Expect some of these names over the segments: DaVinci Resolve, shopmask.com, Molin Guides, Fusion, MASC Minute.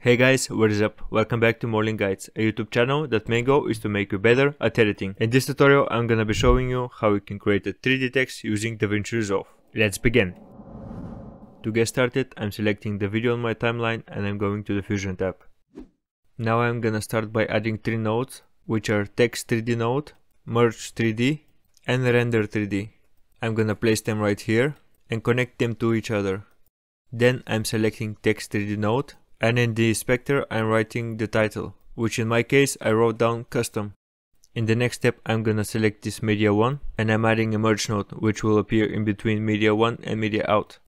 Hey guys, what is up? Welcome back to Molin Guides, a YouTube channel that main goal is to make you better at editing. In this tutorial I'm gonna be showing you how you can create a 3D text using DaVinci Resolve. Let's begin! To get started, I'm selecting the video on my timeline and I'm going to the Fusion tab. Now I'm gonna start by adding three nodes, which are Text 3D node, Merge 3D and Render 3D. I'm gonna place them right here and connect them to each other. Then I'm selecting Text 3D node. And in the inspector I'm writing the title, which in my case I wrote down custom. In the next step I'm gonna select this media 1 and I'm adding a merge node which will appear in between media 1 and media out.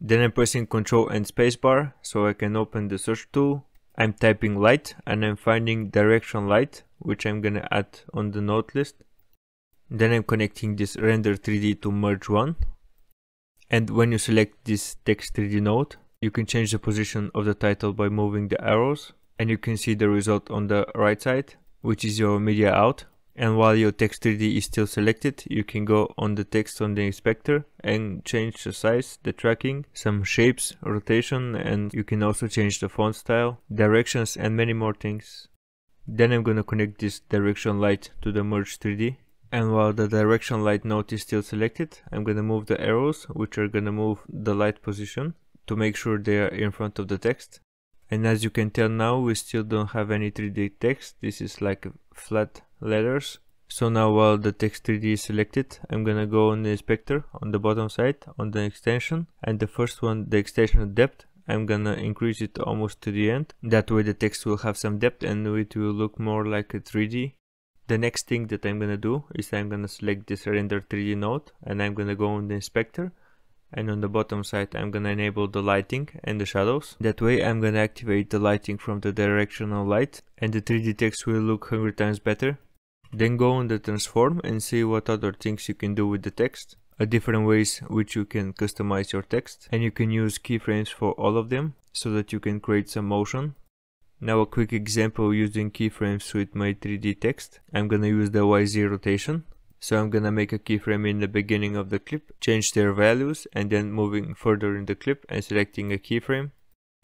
Then I'm pressing Ctrl and spacebar so I can open the search tool. I'm typing light and I'm finding direction light, which I'm gonna add on the node list. Then I'm connecting this render 3D to merge 1. And when you select this text 3D node, you can change the position of the title by moving the arrows, and you can see the result on the right side, which is your media out. And while your text 3D is still selected, you can go on the text on the inspector and change the size, the tracking, some shapes, rotation, and you can also change the font style, directions, and many more things. Then I'm gonna connect this direction light to the merge 3D. And while the direction light node is still selected, I'm gonna move the arrows, which are gonna move the light position, to make sure they are in front of the text. And as you can tell now, we still don't have any 3D text. This is like flat letters. So now while the text 3D is selected, I'm gonna go on the inspector on the bottom side on the extension, and the first one, the extension depth, I'm gonna increase it almost to the end. That way the text will have some depth and it will look more like a 3D. The next thing that I'm gonna do is I'm gonna select this render 3D node and I'm gonna go on the inspector. And on the bottom side I'm gonna enable the lighting and the shadows. That way I'm gonna activate the lighting from the directional light and the 3D text will look 100 times better. Then go on the transform and see what other things you can do with the text, different ways which you can customize your text, and you can use keyframes for all of them so that you can create some motion. Now a quick example using keyframes with my 3D text. I'm gonna use the YZ rotation. So I'm gonna make a keyframe in the beginning of the clip, change their values, and then moving further in the clip and selecting a keyframe.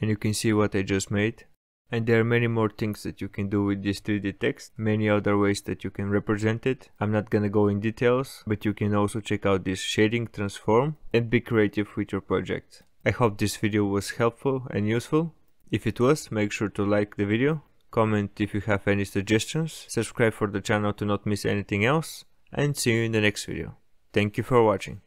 And you can see what I just made. And there are many more things that you can do with this 3D text, many other ways that you can represent it. I'm not gonna go in details, but you can also check out this shading, transform, and be creative with your project. I hope this video was helpful and useful. If it was, make sure to like the video, comment if you have any suggestions, subscribe for the channel to not miss anything else, and see you in the next video. Thank you for watching.